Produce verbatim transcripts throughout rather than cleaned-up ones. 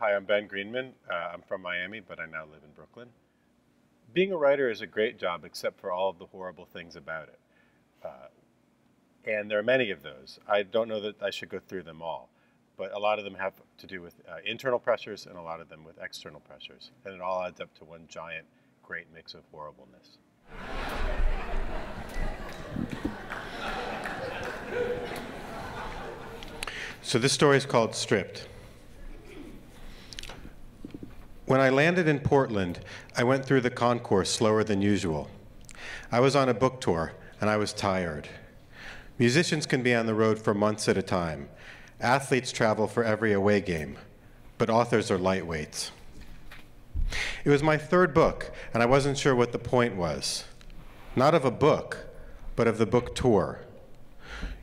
Hi, I'm Ben Greenman. Uh, I'm from Miami, but I now live in Brooklyn. Being a writer is a great job, except for all of the horrible things about it. Uh, and there are many of those. I don't know that I should go through them all, but a lot of them have to do with uh, internal pressures and a lot of them with external pressures. And it all adds up to one giant, great mix of horribleness. So this story is called Stripped. When I landed in Portland, I went through the concourse slower than usual. I was on a book tour, and I was tired. Musicians can be on the road for months at a time. Athletes travel for every away game, but authors are lightweights. It was my third book, and I wasn't sure what the point was. Not of a book, but of the book tour.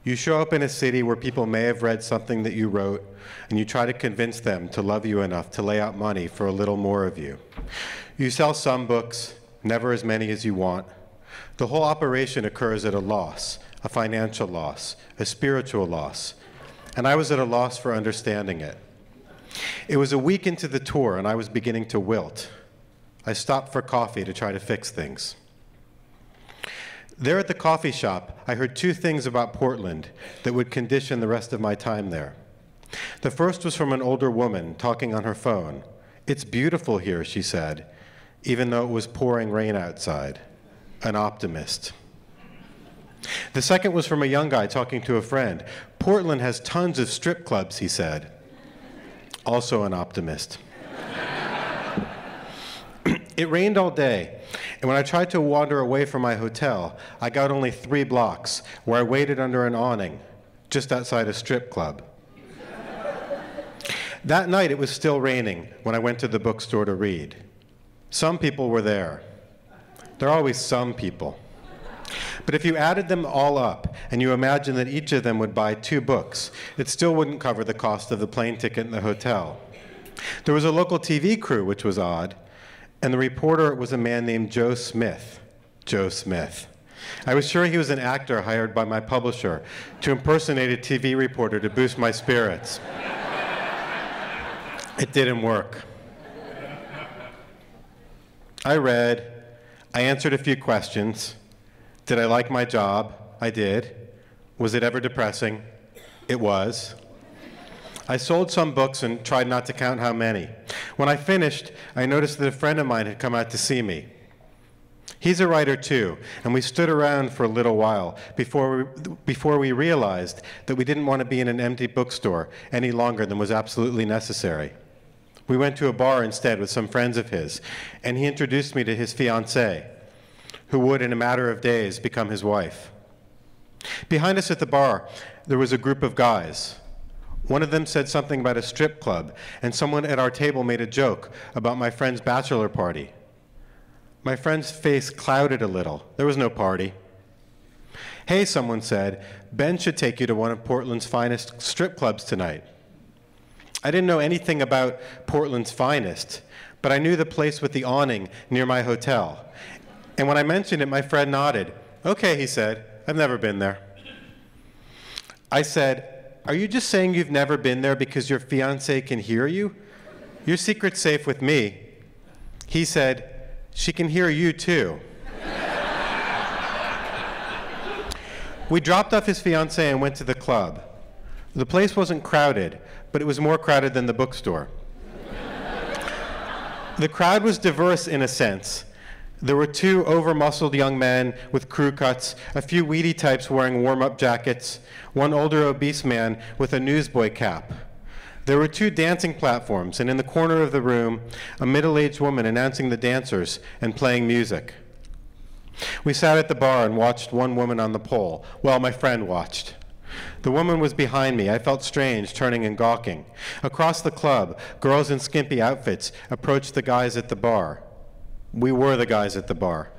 You show up in a city where people may have read something that you wrote, and you try to convince them to love you enough to lay out money for a little more of you. You sell some books, never as many as you want. The whole operation occurs at a loss, a financial loss, a spiritual loss, and I was at a loss for understanding it. It was a week into the tour, and I was beginning to wilt. I stopped for coffee to try to fix things. There at the coffee shop, I heard two things about Portland that would condition the rest of my time there. The first was from an older woman talking on her phone. "It's beautiful here," she said, even though it was pouring rain outside. An optimist. The second was from a young guy talking to a friend. "Portland has tons of strip clubs," he said. Also an optimist. It rained all day, and when I tried to wander away from my hotel, I got only three blocks, where I waited under an awning, just outside a strip club. That night, it was still raining when I went to the bookstore to read. Some people were there. There are always some people. But if you added them all up, and you imagined that each of them would buy two books, it still wouldn't cover the cost of the plane ticket and the hotel. There was a local T V crew, which was odd. And the reporter was a man named Joe Smith. Joe Smith. I was sure he was an actor hired by my publisher to impersonate a T V reporter to boost my spirits. It didn't work. I read. I answered a few questions. Did I like my job? I did. Was it ever depressing? It was. I sold some books and tried not to count how many. When I finished, I noticed that a friend of mine had come out to see me. He's a writer too, and we stood around for a little while before we, before we realized that we didn't want to be in an empty bookstore any longer than was absolutely necessary. We went to a bar instead with some friends of his, and he introduced me to his fiancée, who would in a matter of days become his wife. Behind us at the bar, there was a group of guys. One of them said something about a strip club, and someone at our table made a joke about my friend's bachelor party. My friend's face clouded a little. There was no party. "Hey," someone said, "Ben should take you to one of Portland's finest strip clubs tonight." I didn't know anything about Portland's finest, but I knew the place with the awning near my hotel. And when I mentioned it, my friend nodded. "Okay," he said, "I've never been there." I said, "Are you just saying you've never been there because your fiancé can hear you? Your secret's safe with me." He said, "She can hear you too." We dropped off his fiancé and went to the club. The place wasn't crowded, but it was more crowded than the bookstore. The crowd was diverse in a sense. There were two over-muscled young men with crew cuts, a few weedy types wearing warm-up jackets, one older obese man with a newsboy cap. There were two dancing platforms, and in the corner of the room, a middle-aged woman announcing the dancers and playing music. We sat at the bar and watched one woman on the pole. Well, my friend watched. The woman was behind me. I felt strange, turning and gawking. Across the club, girls in skimpy outfits approached the guys at the bar. We were the guys at the bar.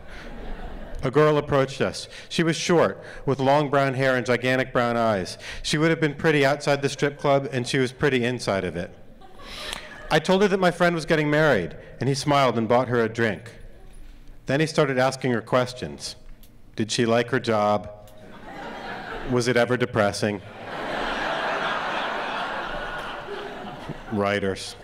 A girl approached us. She was short, with long brown hair and gigantic brown eyes. She would have been pretty outside the strip club, and she was pretty inside of it. I told her that my friend was getting married, and he smiled and bought her a drink. Then he started asking her questions. Did she like her job? Was it ever depressing? Writers.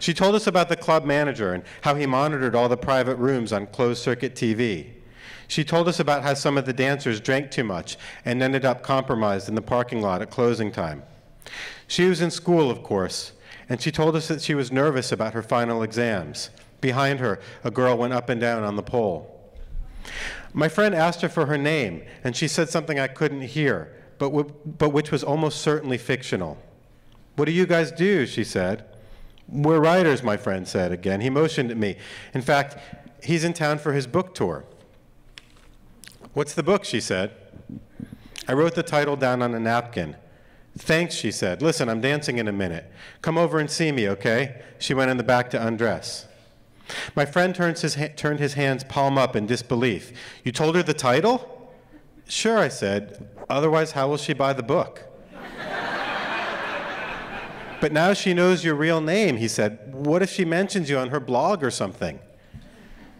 She told us about the club manager and how he monitored all the private rooms on closed-circuit T V. She told us about how some of the dancers drank too much and ended up compromised in the parking lot at closing time. She was in school, of course, and she told us that she was nervous about her final exams. Behind her, a girl went up and down on the pole. My friend asked her for her name, and she said something I couldn't hear, but, but which was almost certainly fictional. "What do you guys do?" she said. "We're writers," my friend said again. He motioned at me. In fact, he's in town for his book tour. "What's the book?" she said. I wrote the title down on a napkin. "Thanks," she said. "Listen, I'm dancing in a minute. Come over and see me, okay?" She went in the back to undress. My friend turns his turned his hands palm up in disbelief. "You told her the title?" "Sure," I said. "Otherwise, how will she buy the book?" "But now she knows your real name," he said. "What if she mentions you on her blog or something?"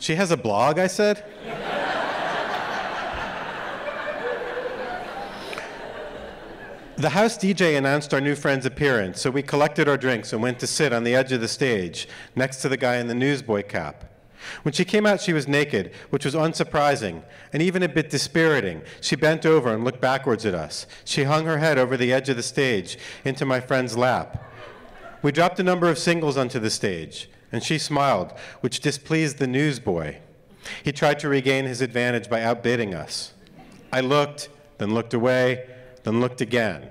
"She has a blog," I said. The house D J announced our new friend's appearance, so we collected our drinks and went to sit on the edge of the stage, next to the guy in the newsboy cap. When she came out, she was naked, which was unsurprising, and even a bit dispiriting. She bent over and looked backwards at us. She hung her head over the edge of the stage into my friend's lap. We dropped a number of singles onto the stage, and she smiled, which displeased the newsboy. He tried to regain his advantage by outbidding us. I looked, then looked away, then looked again.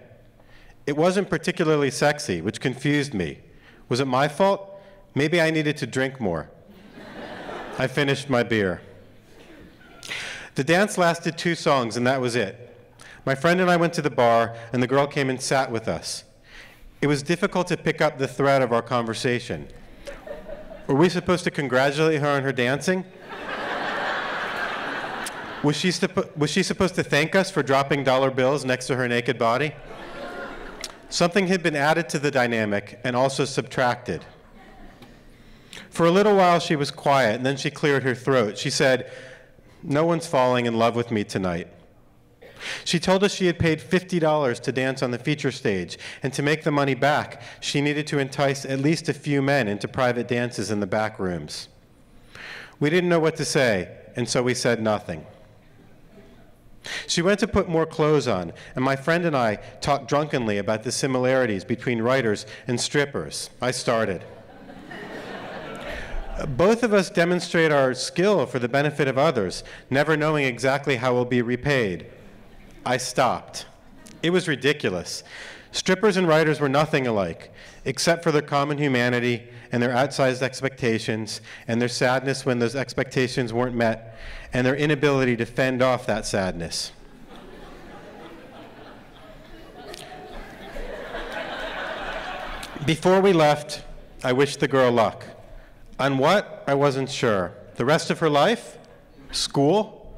It wasn't particularly sexy, which confused me. Was it my fault? Maybe I needed to drink more. I finished my beer. The dance lasted two songs, and that was it. My friend and I went to the bar, and the girl came and sat with us. It was difficult to pick up the thread of our conversation. Were we supposed to congratulate her on her dancing? Was she, was she supposed to thank us for dropping dollar bills next to her naked body? Something had been added to the dynamic and also subtracted. For a little while she was quiet, and then she cleared her throat. She said, "No one's falling in love with me tonight." She told us she had paid fifty dollars to dance on the feature stage, and to make the money back, she needed to entice at least a few men into private dances in the back rooms. We didn't know what to say, and so we said nothing. She went to put more clothes on, and my friend and I talked drunkenly about the similarities between writers and strippers. I started. Both of us demonstrate our skill for the benefit of others, never knowing exactly how we'll be repaid. I stopped. It was ridiculous. Strippers and writers were nothing alike, except for their common humanity and their outsized expectations and their sadness when those expectations weren't met and their inability to fend off that sadness. Before we left, I wished the girl luck. On what? I wasn't sure. The rest of her life? School?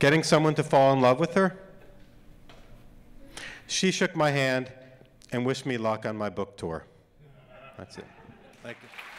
Getting someone to fall in love with her? She shook my hand and wished me luck on my book tour. That's it. Thank you.